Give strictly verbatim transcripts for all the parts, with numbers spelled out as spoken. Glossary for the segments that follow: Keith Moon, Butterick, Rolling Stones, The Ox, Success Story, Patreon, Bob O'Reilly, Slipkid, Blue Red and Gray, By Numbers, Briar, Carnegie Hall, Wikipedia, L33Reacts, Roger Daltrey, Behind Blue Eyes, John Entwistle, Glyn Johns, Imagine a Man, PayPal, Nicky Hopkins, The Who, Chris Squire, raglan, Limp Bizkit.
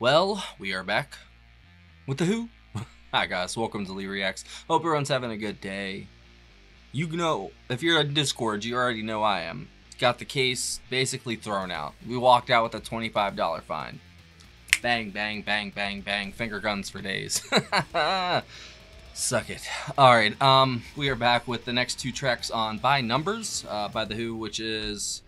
Well, we are back with The Who. Hi guys, welcome to L thirty-three Reacts. Hope everyone's having a good day. You know, if you're on Discord, you already know I am. Got the case basically thrown out. We walked out with a twenty-five dollar fine. Bang, bang, bang, bang, bang. Finger guns for days. Suck it. All right, um, we are back with the next two tracks on By Numbers uh, by The Who, which is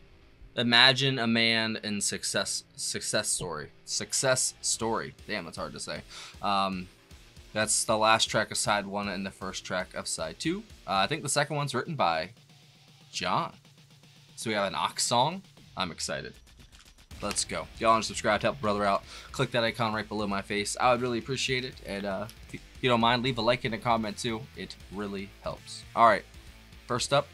Imagine a Man and Success Success Story. Success Story. Damn, it's hard to say. Um, that's the last track of side one and the first track of side two. Uh, I think the second one's written by John. So we have an Ox song. I'm excited. Let's go. If y'all aren't subscribed, help brother out. Click that icon right below my face. I would really appreciate it. And uh, if you don't mind, leave a like and a comment too. It really helps. All right. First up,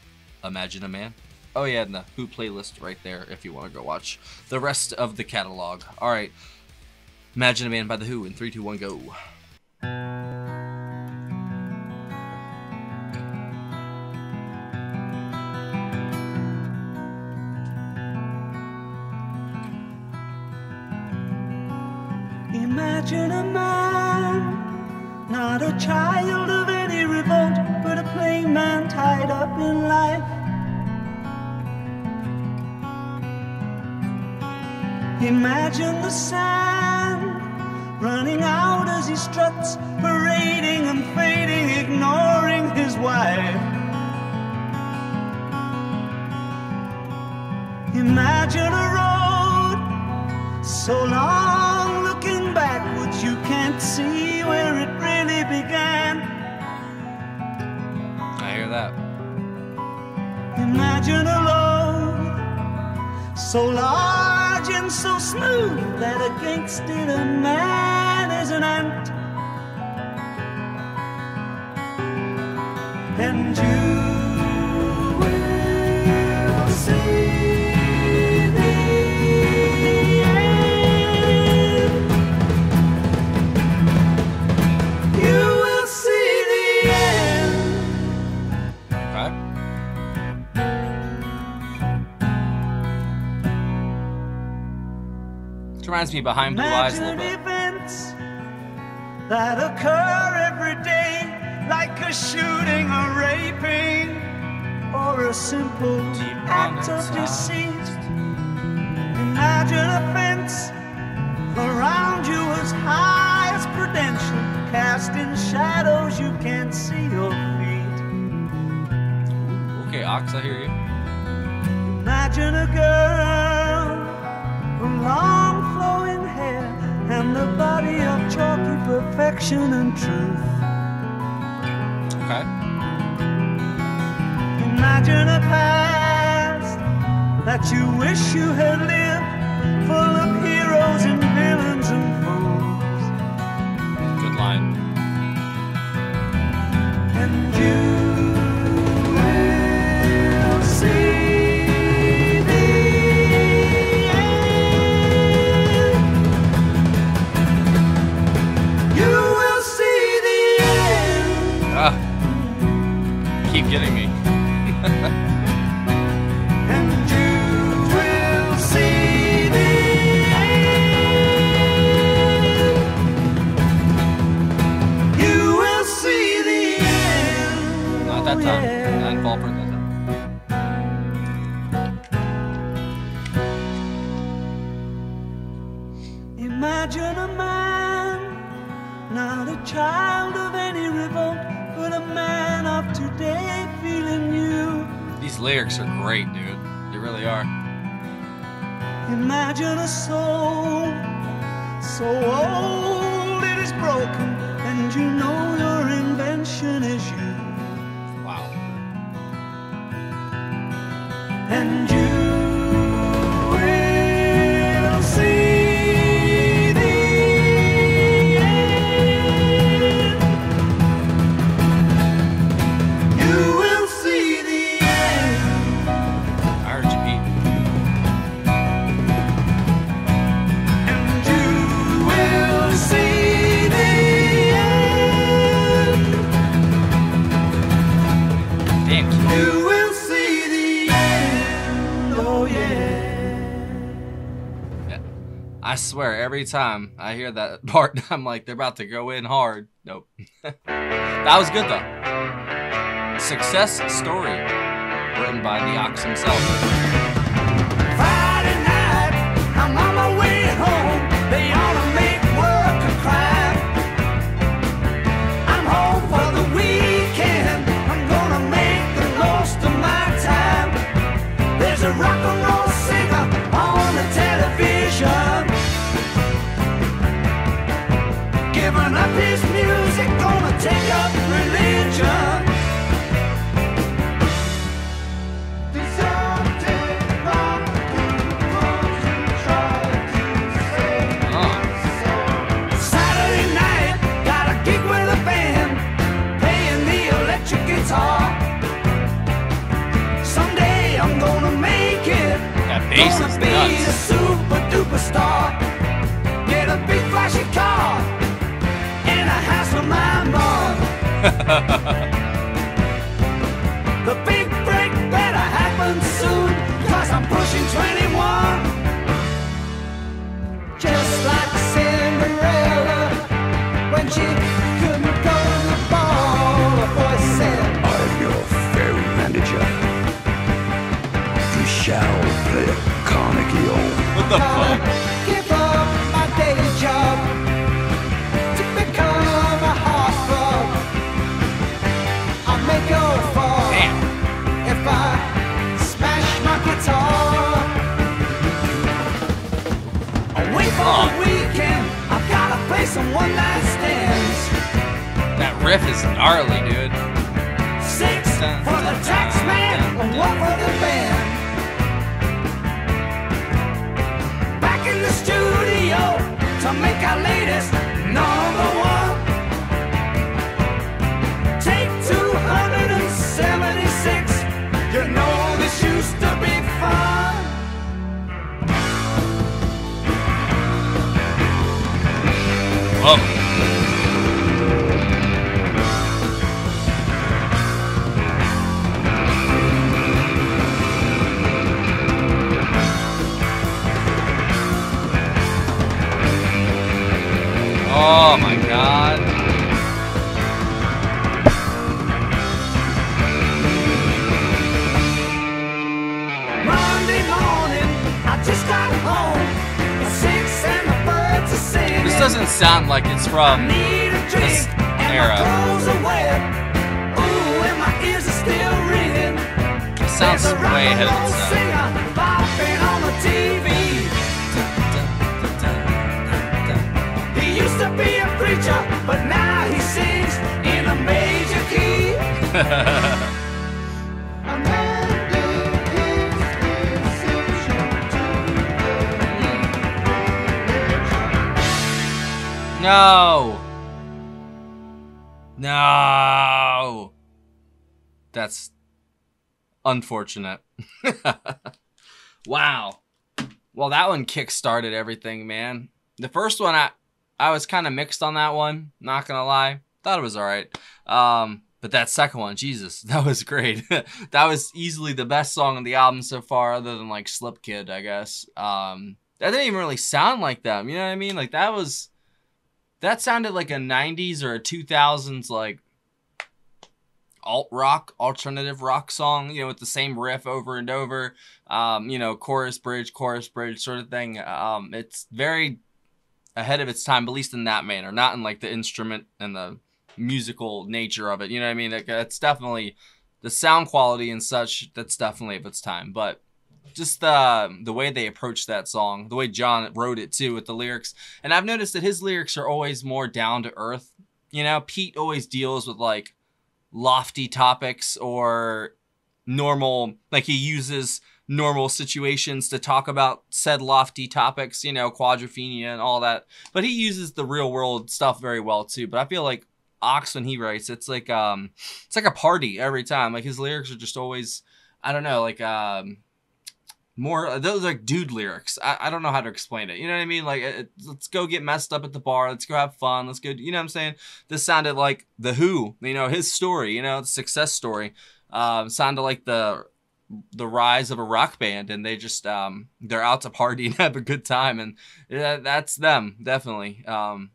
Imagine a Man. Oh yeah, and the Who playlist right there if you want to go watch the rest of the catalog. All right. Imagine a Man by The Who in three, two, one, go. Imagine a man, not a child of any revolt, but a plain man tied up in life. Imagine the sand running out as he struts, parading and fading, ignoring his wife. Imagine a road so long backwards, you can't see where it really began. I hear that. Imagine a load so large and so smooth that against it a man is an ant. And you reminds me Behind Blue Eyes a little bit. Events that occur every day, like a shooting, a raping, or a simple act of deceit. Imagine a fence around you as high as Prudential, casting shadows you can't see your feet. Okay, Ox, I hear you. Imagine a girl who longs and the body of chalky perfection and truth. Okay. Imagine a past that you wish you had lived, full of heroes and villains and fools. Good line. And you keep getting me. And you will see the end. You will see the end. Not that time. Yeah. Not fall for that time. Imagine a man, not a child of any revolt, but a man of today feeling new. These lyrics are great, dude. They really are. Imagine a soul so old it is broken, and you know your invention is you. Wow. And you will see the end. swear, every time I hear that part, I'm like, they're about to go in hard. Nope. That was good, though. Success Story, written by The Ox himself. Friday night, I'm on my way home. They ought to make work a crime. I'm home for the weekend. I'm gonna make the most of my time. There's a rock and roll singer on the television, giving up his music, gonna take up religion. Bass is nuts. A super duper star. Get a big flashy car and a house for my mom. The big break better happen soon, cause I'm pushing twenty-one. Just like Cinderella, when she couldn't go to the ball, her voice said, I'm your fairy manager. Shall play a Carnegie Hall. What the fuck? Give up my day job to become a heartthrob. I'll make a fall. Damn. If I smash my guitar. I'll wait for oh. the weekend. I've gotta play some one night stands. That riff is gnarly, dude. Six dun, for the tax man, dun, dun, one for the band. In the studio to make our latest number one. Take two seventy-six. You know this used to be fun. Whoa. Oh my god. Monday morning, I just got home. It's six and the birds are singing. This doesn't sound like it's from this era. Ooh, and my ears are still ringing. It sounds way ahead of itself. Used to be a preacher, but now he sings in a major key. No. No. That's unfortunate. Wow. Well, that one kick-started everything, man. The first one, I... I was kind of mixed on that one, not gonna lie. Thought it was all right. Um, but that second one, Jesus, that was great. That was easily the best song on the album so far, other than like Slipkid, I guess. Um, that didn't even really sound like them, you know what I mean? Like that was, that sounded like a nineties or a two thousands like alt rock, alternative rock song, you know, with the same riff over and over, um, you know, chorus, bridge, chorus, bridge sort of thing. Um, it's very ahead of its time, but at least in that manner, not in like the instrument and the musical nature of it. You know what I mean? Like, it's definitely the sound quality and such. That's definitely of its time, but just the the way they approached that song, the way John wrote it too with the lyrics. And I've noticed that his lyrics are always more down to earth. You know, Pete always deals with like lofty topics or normal, like he uses normal situations to talk about said lofty topics, you know, quadrophenia and all that. But he uses the real world stuff very well too. But I feel like Ox, when he writes, it's like um it's like a party every time. Like his lyrics are just always, I don't know, like um more, those are like dude lyrics. I, I don't know how to explain it. You know what I mean? Like, it, let's go get messed up at the bar. Let's go have fun. Let's go, you know what I'm saying? This sounded like The Who, you know, his story, you know, the success story. Um, sounded like the the rise of a rock band, and they just um they're out to party and have a good time, and yeah, that's them definitely. um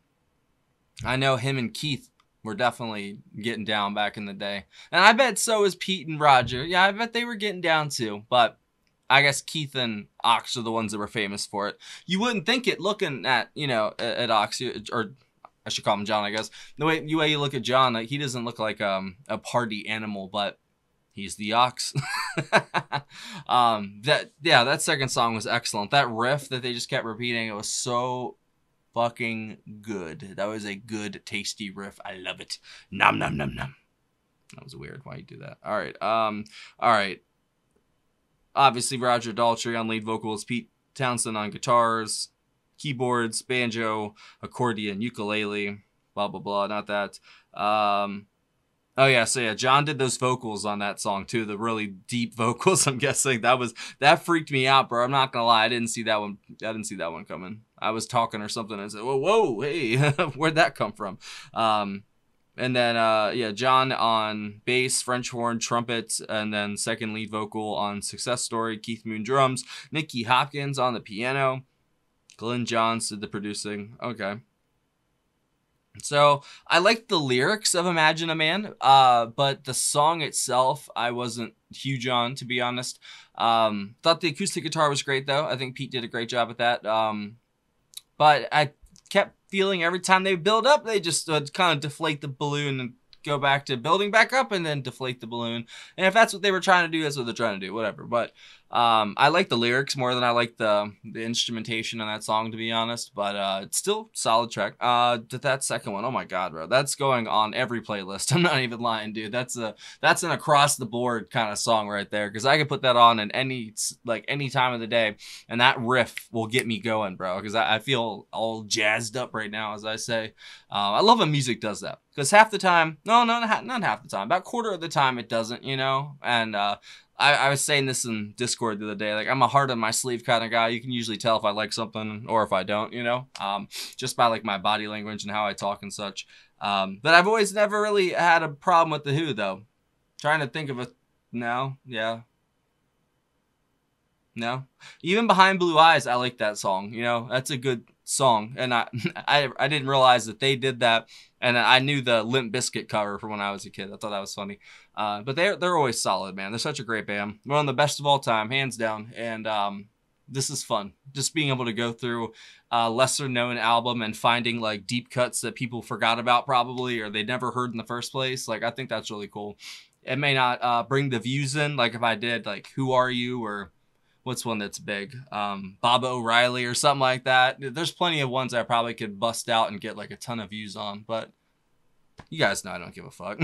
I know him and Keith were definitely getting down back in the day, and I bet so is Pete and Roger. Yeah, I bet they were getting down too, but I guess Keith and Ox are the ones that were famous for it. You wouldn't think it looking at, you know, at Ox, or I should call him John, I guess. The way, the way you look at John, like, he doesn't look like um, a party animal, but he's the Ox. um, that yeah, that second song was excellent. That riff that they just kept repeating, it was so fucking good. That was a good, tasty riff. I love it. Nom, nom, nom, nom. That was weird. Why you do that? All right. Um, all right. Obviously, Roger Daltrey on lead vocals, Pete Townsend on guitars, keyboards, banjo, accordion, ukulele, blah, blah, blah, not that. Um, oh, yeah, so yeah, John did those vocals on that song, too, the really deep vocals, I'm guessing. That was, that freaked me out, bro. I'm not going to lie. I didn't see that one. I didn't see that one coming. I was talking or something, and I said, whoa, whoa, hey, where'd that come from? Um, and then, uh, yeah, John on bass, French horn, trumpet, and then second lead vocal on Success Story, Keith Moon drums, Nicky Hopkins on the piano, Glyn Johns did the producing. Okay. So I liked the lyrics of Imagine a Man, uh, but the song itself I wasn't huge on, to be honest. Um, thought the acoustic guitar was great, though. I think Pete did a great job at that. Um, but I kept feeling every time they build up, they just uh, kind of deflate the balloon and go back to building back up and then deflate the balloon. And if that's what they were trying to do, that's what they're trying to do, whatever. But um, I like the lyrics more than I like the, the instrumentation on that song, to be honest. But uh, it's still solid track. Uh, that second one, oh my God, bro. That's going on every playlist. I'm not even lying, dude. That's a that's an across the board kind of song right there, because I could put that on in any, like, any time of the day, and that riff will get me going, bro, because I, I feel all jazzed up right now, as I say. Uh, I love when music does that, because half the time, no, no, not, not half the time, about a quarter of the time it doesn't, you know? And uh, I, I was saying this in Discord the other day, like, I'm a heart on my sleeve kind of guy. You can usually tell if I like something or if I don't, you know? Um, just by, like, my body language and how I talk and such. Um, but I've always never really had a problem with The Who, though. Trying to think of a, no, yeah. No? Even Behind Blue Eyes, I like that song, you know? That's a good song, and I, I I didn't realize that they did that, and I knew the Limp Bizkit cover from when I was a kid. I thought that was funny, uh, but they're they're always solid, man. They're such a great band, one of the best of all time, hands down. And um, this is fun, just being able to go through a lesser known album and finding, like, deep cuts that people forgot about probably, or they never heard in the first place. Like, I think that's really cool. It may not uh, bring the views in, like if I did, like, Who Are You, or what's one that's big? Um, Bob O'Reilly or something like that. There's plenty of ones I probably could bust out and get, like, a ton of views on, but you guys know I don't give a fuck.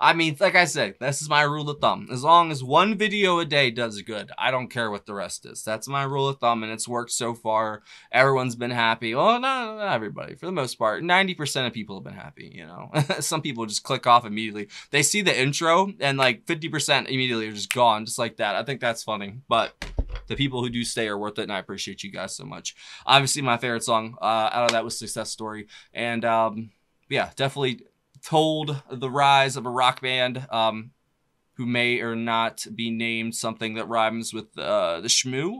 I mean, like I said, this is my rule of thumb. As long as one video a day does good, I don't care what the rest is. That's my rule of thumb, and it's worked so far. Everyone's been happy. Well, not, not everybody. For the most part, ninety percent of people have been happy, you know. Some people just click off immediately. They see the intro, and, like, fifty percent immediately are just gone, just like that. I think that's funny, but the people who do stay are worth it, and I appreciate you guys so much. Obviously, my favorite song uh, out of that was Success Story, and... Um, yeah, definitely told the rise of a rock band um, who may or not be named something that rhymes with uh, the shmoo.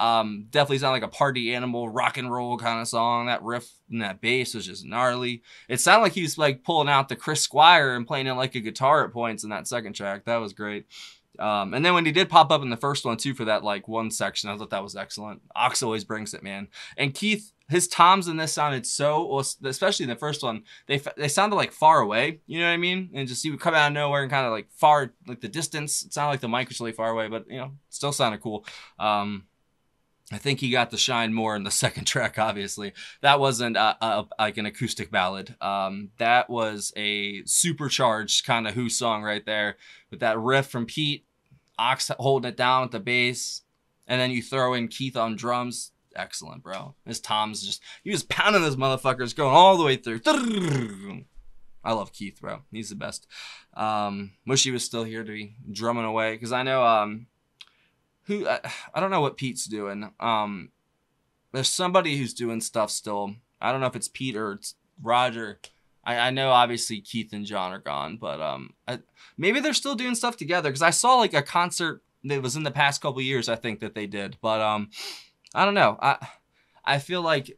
um, definitely sound like a party animal, rock and roll kind of song. That riff and that bass was just gnarly. It sounded like he was, like, pulling out the Chris Squire and playing it like a guitar at points in that second track. That was great. Um, and then when he did pop up in the first one, too, for that, like, one section, I thought that was excellent. Ox always brings it, man. And Keith... his toms in this sounded so, especially in the first one, they they sounded like far away, you know what I mean? And just, he would come out of nowhere and kind of, like, far, like, the distance. It sounded like the mic was really far away, but, you know, still sounded cool. Um, I think he got to shine more in the second track, obviously. That wasn't a, a, like an acoustic ballad. Um, that was a supercharged kind of Who song right there, with that riff from Pete, Ox holding it down with the bass, and then you throw in Keith on drums. Excellent, bro. His toms just, he was pounding those motherfuckers going all the way through. I love Keith, bro. He's the best. Um, wish he was still here to be drumming away, because I know um, who, I, I don't know what Pete's doing. Um, there's somebody who's doing stuff still. I don't know if it's Pete or it's Roger I, I know obviously Keith and John are gone, but um, I, maybe they're still doing stuff together, because I saw like a concert that was in the past couple of years, I think, that they did. But um, I don't know. I I feel like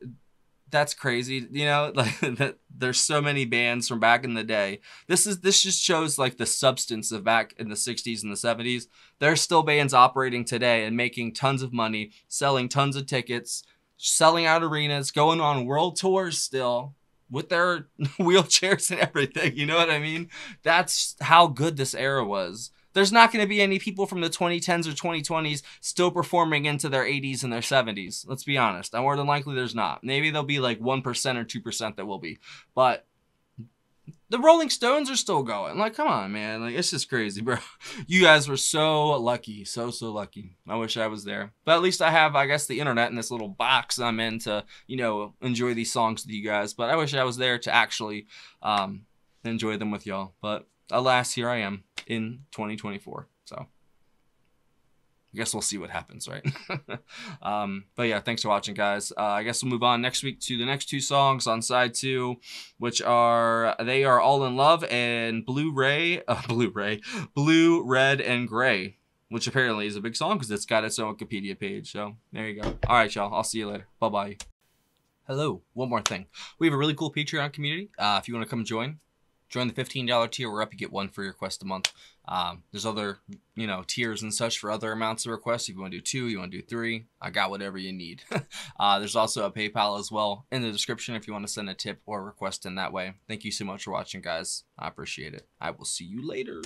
that's crazy, you know, like that there's so many bands from back in the day. This is this just shows like the substance of back in the sixties and the seventies. There's still bands operating today and making tons of money, selling tons of tickets, selling out arenas, going on world tours still, with their wheelchairs and everything. You know what I mean? That's how good this era was. There's not going to be any people from the twenty tens or twenty twenties still performing into their eighties and their seventies. Let's be honest. More than likely, there's not. Maybe there'll be like one percent or two percent that will be. But the Rolling Stones are still going. Like, come on, man. Like, it's just crazy, bro. You guys were so lucky. So, so lucky. I wish I was there. But at least I have, I guess, the internet in this little box I'm in to, you know, enjoy these songs with you guys. But I wish I was there to actually um, enjoy them with y'all. But alas, here I am in twenty twenty-four. So I guess we'll see what happens, right? um, but yeah, thanks for watching, guys. Uh, I guess we'll move on next week to the next two songs on side two, which are, they are All in Love and Blue Ray, uh, Blue Ray, Blue, Red, and Gray, which apparently is a big song because it's got its own Wikipedia page. So there you go. All right, y'all. I'll see you later. Bye-bye. Hello. One more thing. We have a really cool Patreon community. Uh, if you want to come join, join the fifteen dollar tier. We're up, you get one free request a month. Um, there's other, you know, tiers and such for other amounts of requests. If you want to do two, you want to do three, I got whatever you need. uh, there's also a PayPal as well in the description if you want to send a tip or request in that way. Thank you so much for watching, guys. I appreciate it. I will see you later.